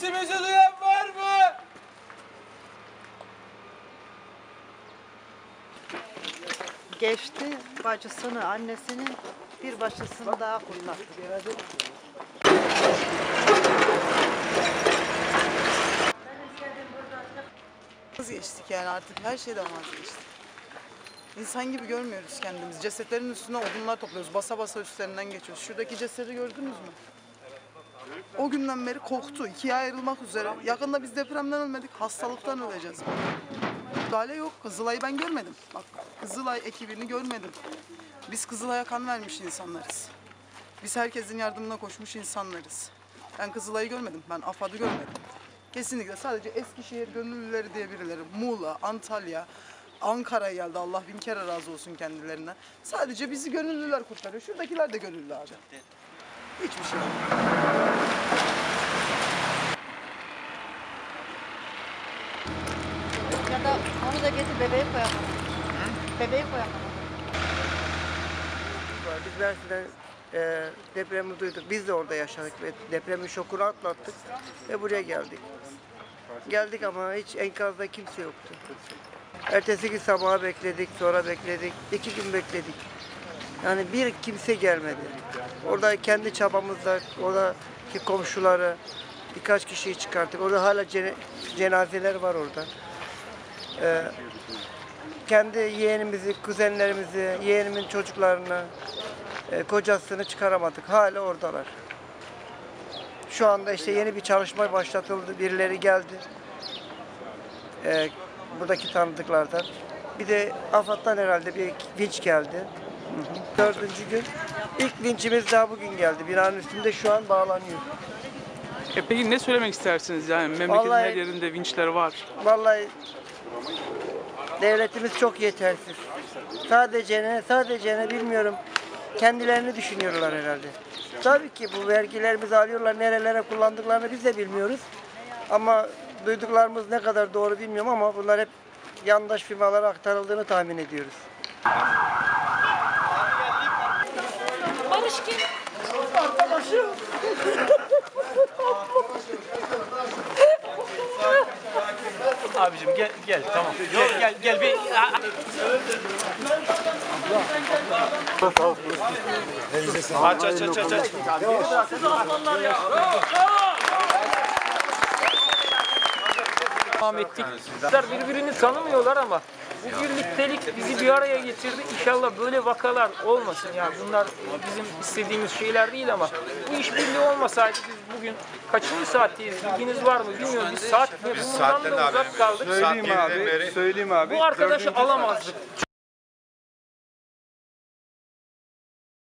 Sesimizi duyan var mı? Geçti bacısını, annesini, bir başısını daha kurtardı. Vazgeçtik yani artık, her şeyden vazgeçtik. İnsan gibi görmüyoruz kendimizi. Cesetlerin üstüne odunlar topluyoruz, basa basa üstlerinden geçiyoruz. Şuradaki cesedi gördünüz mü? O günden beri korktu, ikiye ayrılmak üzere. Yakında biz depremden ölmedik, hastalıktan öleceğiz. Müdahale yok, Kızılay'ı ben görmedim. Bak, Kızılay ekibini görmedim. Biz Kızılay'a kan vermiş insanlarız. Biz herkesin yardımına koşmuş insanlarız. Ben Kızılay'ı görmedim, ben Afad'ı görmedim. Kesinlikle sadece Eskişehir gönüllüleri diye birileri, Muğla, Antalya, Ankara'ya geldi. Allah bin kere razı olsun kendilerinden. Sadece bizi gönüllüler kurtarıyor. Şuradakiler de gönüllü abi. Hiçbir şey yok. Ya da onu da getir bebeği koyalım. Bebeği koyalım. Biz Mersin'den depremi duyduk. Biz de orada yaşadık ve depremin şokunu atlattık ve buraya geldik. Geldik ama hiç enkazda kimse yoktu. Ertesi gün sabaha bekledik, sonra bekledik, 2 gün bekledik. Yani bir kimse gelmedi. Orada kendi çabamızla, oradaki komşuları, birkaç kişiyi çıkarttık. Orada hala cenazeler var orada. Kendi yeğenimizi, kuzenlerimizi, yeğenimin çocuklarını, kocasını çıkaramadık. Hala oradalar. Şu anda işte yeni bir çalışma başlatıldı. Birileri geldi. Buradaki tanıdıklardan. Bir de AFAD'dan herhalde bir vinç geldi. 4. gün. İlk vinçimiz daha bugün geldi. Binanın üstünde şu an bağlanıyor. Peki ne söylemek istersiniz yani? Memleketin her yerinde vinçler var. Vallahi devletimiz çok yetersiz. Sadece ne bilmiyorum. Kendilerini düşünüyorlar herhalde. Tabii ki bu vergilerimizi alıyorlar. Nerelere kullandıklarını biz de bilmiyoruz. Ama duyduklarımız ne kadar doğru bilmiyorum ama bunlar hep yandaş firmalara aktarıldığını tahmin ediyoruz. Barış kim? Arkadaşım. Abicim gel tamam. Gel bir. Aç. Siz aslanlar ya. Devam ettik. Birbirini tanımıyorlar ama bu birliktelik bizi bir araya getirdi. İnşallah böyle vakalar olmasın. Yani bunlar bizim istediğimiz şeyler değil ama bu işbirliği olmasaydı biz bugün kaçıncı saatteyiz? Bilginiz var mı bilmiyorum. Biz saatten uzak kaldık. Söyleyeyim abi. Bu arkadaşı alamazdık.